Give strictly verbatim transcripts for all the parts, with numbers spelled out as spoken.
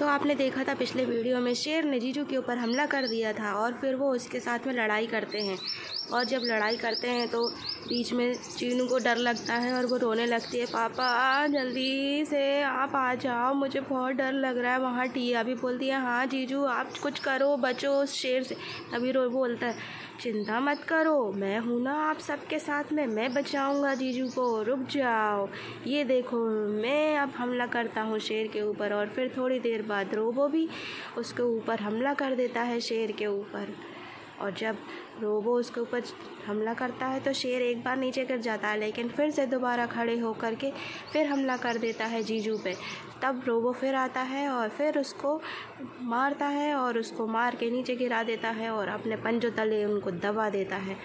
तो आपने देखा था पिछले वीडियो में, शेर ने जीजू के ऊपर हमला कर दिया था और फिर वो उसके साथ में लड़ाई करते हैं। और जब लड़ाई करते हैं तो बीच में चीनू को डर लगता है और वो रोने लगती है, पापा जल्दी से आप आ जाओ, मुझे बहुत डर लग रहा है। वहाँ टिया भी बोलती है, हाँ जीजू आप कुछ करो, बचो उस शेर से। तभी रो बोलता है, चिंता मत करो, मैं हूँ ना आप सबके साथ में, मैं बचाऊंगा जीजू को, रुक जाओ, ये देखो मैं अब हमला करता हूँ शेर के ऊपर। और फिर थोड़ी देर बाद रोबो भी उसके ऊपर हमला कर देता है शेर के ऊपर। और जब रोबो उसके ऊपर हमला करता है तो शेर एक बार नीचे गिर जाता है, लेकिन फिर से दोबारा खड़े होकर के फिर हमला कर देता है जीजू पे। तब रोबो फिर आता है और फिर उसको मारता है और उसको मार के नीचे गिरा देता है और अपने पंजों तले उनको दबा देता है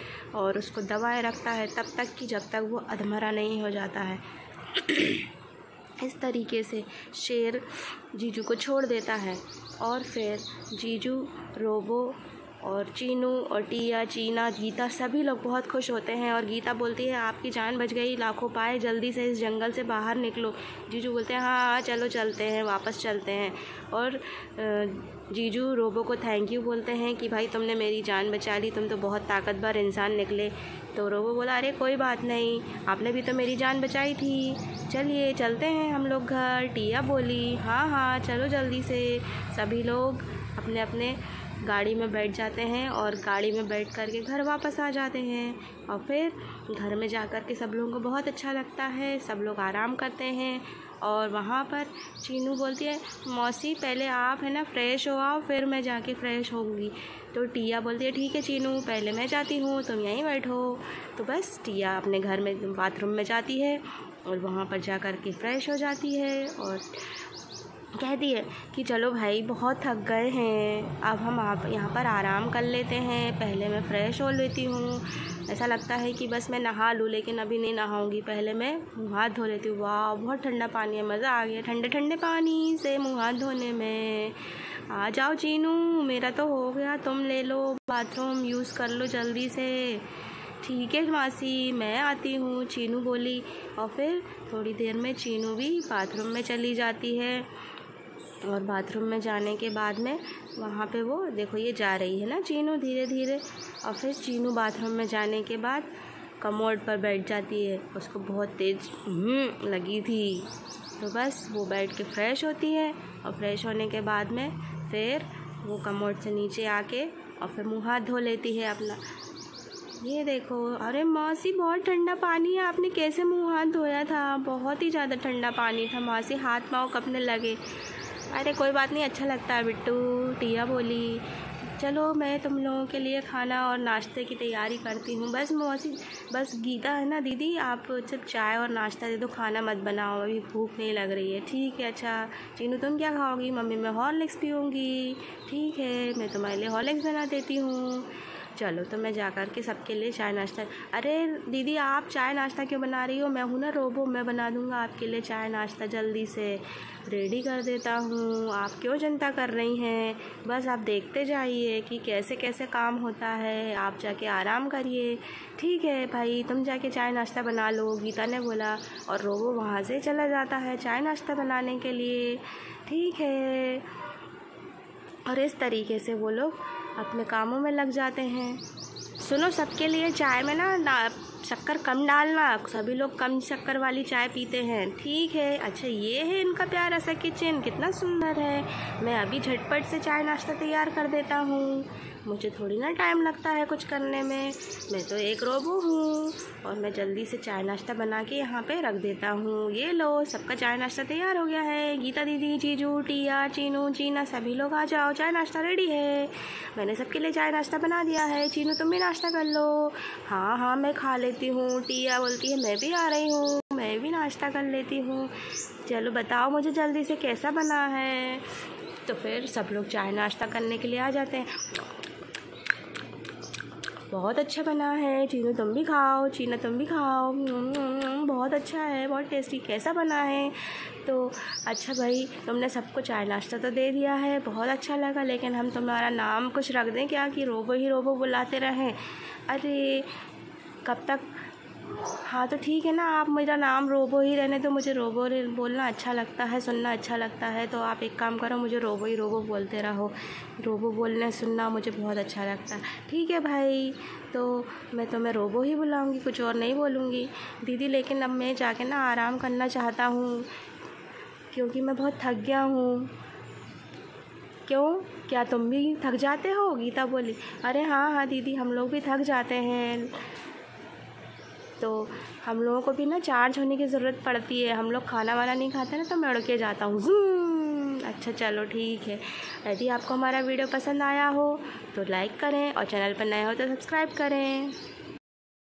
और उसको दबाए रखता है तब तक कि जब तक वो अधमरा नहीं हो जाता है। इस तरीके से शेर जीजू को छोड़ देता है। और फिर जीजू, रोबो और चीनू और टिया, चीना, गीता सभी लोग बहुत खुश होते हैं। और गीता बोलती है, आपकी जान बच गई, लाखों पाए, जल्दी से इस जंगल से बाहर निकलो। जीजू बोलते हैं, हाँ हाँ चलो चलते हैं, वापस चलते हैं। और जीजू रोबो को थैंक यू बोलते हैं कि भाई तुमने मेरी जान बचा ली, तुम तो बहुत ताकतवर इंसान निकले। तो रोबो बोला, अरे कोई बात नहीं, आपने भी तो मेरी जान बचाई थी, चलिए चलते हैं हम लोग घर। टिया बोली, हाँ हाँ चलो जल्दी से। सभी लोग अपने अपने गाड़ी में बैठ जाते हैं और गाड़ी में बैठ कर के घर वापस आ जाते हैं। और फिर घर में जा कर के सब लोगों को बहुत अच्छा लगता है, सब लोग आराम करते हैं। और वहाँ पर चीनू बोलती है, मौसी पहले आप है ना फ्रेश हो आओ, फिर मैं जाके फ्रेश होऊंगी। तो टिया बोलती है, ठीक है चीनू, पहले मैं जाती हूँ, तुम यहीं बैठो। तो बस टिया अपने घर में बाथरूम में जाती है और वहाँ पर जा कर के फ़्रेश हो जाती है और कहती है कि चलो भाई बहुत थक गए हैं, अब हम आप यहाँ पर आराम कर लेते हैं, पहले मैं फ़्रेश हो लेती हूँ। ऐसा लगता है कि बस मैं नहा लूँ, लेकिन अभी नहीं नहाऊंगी, पहले मैं मुँह हाथ धो लेती हूँ। वाह बहुत ठंडा पानी है, मज़ा आ गया ठंडे ठंडे पानी से मुँह हाथ धोने में। आ जाओ चीनू, मेरा तो हो गया, तुम ले लो बाथरूम, यूज़ कर लो जल्दी से। ठीक है मासी मैं आती हूँ, चीनू बोली। और फिर थोड़ी देर में चीनू भी बाथरूम में चली जाती है। और बाथरूम में जाने के बाद में वहाँ पे वो देखो ये जा रही है ना चीनू धीरे धीरे। और फिर चीनू बाथरूम में जाने के बाद कमोड पर बैठ जाती है, उसको बहुत तेज हम्म लगी थी। तो बस वो बैठ के फ्रेश होती है और फ्रेश होने के बाद में फिर वो कमोड से नीचे आके और फिर मुँह हाथ धो लेती है अपना। ये देखो, अरे मौसी बहुत ठंडा पानी है, आपने कैसे मुँह हाथ धोया था, बहुत ही ज़्यादा ठंडा पानी था मौसी, हाथ पाँव कपने लगे। अरे कोई बात नहीं, अच्छा लगता है बिट्टू, टिया बोली। चलो मैं तुम लोगों के लिए खाना और नाश्ते की तैयारी करती हूँ। बस मौसी, बस गीता है ना दीदी, आप सिर्फ चाय और नाश्ता दे दो, खाना मत बनाओ, अभी भूख नहीं लग रही है। ठीक है। अच्छा चीनू तुम क्या खाओगी? मम्मी मैं हॉर्लिक्स पीऊँगी। ठीक है मैं तुम्हारे लिए हॉर्लिक्स बना देती हूँ। चलो तो मैं जा कर के सबके लिए चाय नाश्ता। अरे दीदी आप चाय नाश्ता क्यों बना रही हो, मैं हूँ ना रोबो, मैं बना दूँगा आपके लिए चाय नाश्ता, जल्दी से रेडी कर देता हूँ, आप क्यों चिंता कर रही हैं। बस आप देखते जाइए कि कैसे कैसे काम होता है, आप जाके आराम करिए। ठीक है भाई तुम जाके चाय नाश्ता बना लो, गीता ने बोला। और रोबो वहाँ से चला जाता है चाय नाश्ता बनाने के लिए। ठीक है। और इस तरीके से वो लोग अपने कामों में लग जाते हैं। सुनो सबके लिए चाय में ना, ना शक्कर कम डालना, सभी लोग कम शक्कर वाली चाय पीते हैं। ठीक है। अच्छा ये है इनका प्यारा सा किचन, कितना सुंदर है। मैं अभी झटपट से चाय नाश्ता तैयार कर देता हूँ, मुझे थोड़ी ना टाइम लगता है कुछ करने में, मैं तो एक रोबो हूँ। और मैं जल्दी से चाय नाश्ता बना के यहाँ पे रख देता हूँ। ये लो सबका चाय नाश्ता तैयार हो गया है। गीता दीदी, जीजू, टिया, चीनू, चीना सभी लोग आ जाओ, चाय नाश्ता रेडी है, मैंने सबके लिए चाय नाश्ता बना दिया है। चीनू तुम भी नाश्ता कर लो। हाँ हाँ मैं खा लेती हूँ, टिया बोलती है। मैं भी आ रही हूँ, मैं भी नाश्ता कर लेती हूँ, चलो बताओ मुझे जल्दी से कैसा बना है। तो फिर सब लोग चाय नाश्ता करने के लिए आ जाते हैं। बहुत अच्छा बना है, चीनू तुम भी खाओ, चीना तुम भी खाओ, बहुत अच्छा है, बहुत टेस्टी, कैसा बना है। तो अच्छा भाई तुमने सबको चाय नाश्ता तो दे दिया है, बहुत अच्छा लगा, लेकिन हम तुम्हारा नाम कुछ रख दें क्या कि रोबो ही रोबो बुलाते रहें। अरे कब तक हाँ तो ठीक है ना, आप मेरा नाम रोबो ही रहने दो, मुझे रोबो बोलना अच्छा लगता है, सुनना अच्छा लगता है। तो आप एक काम करो, मुझे रोबो ही रोबो बोलते रहो, रोबो बोलना सुनना मुझे बहुत अच्छा लगता है। ठीक है भाई, तो मैं तो मैं रोबो ही बुलाऊंगी, कुछ और नहीं बोलूँगी दीदी। लेकिन अब मैं जाके ना आराम करना चाहता हूँ, क्योंकि मैं बहुत थक गया हूँ। क्यों, क्या तुम भी थक जाते हो? गीता बोली। अरे हाँ हाँ दीदी, हम लोग भी थक जाते हैं, तो हम लोगों को भी ना चार्ज होने की ज़रूरत पड़ती है। हम लोग खाना वाना नहीं खाते ना, तो मैं उड़ के जाता हूँ। अच्छा चलो ठीक है। यदि आपको हमारा वीडियो पसंद आया हो तो लाइक करें, और चैनल पर नए हो तो सब्सक्राइब करें।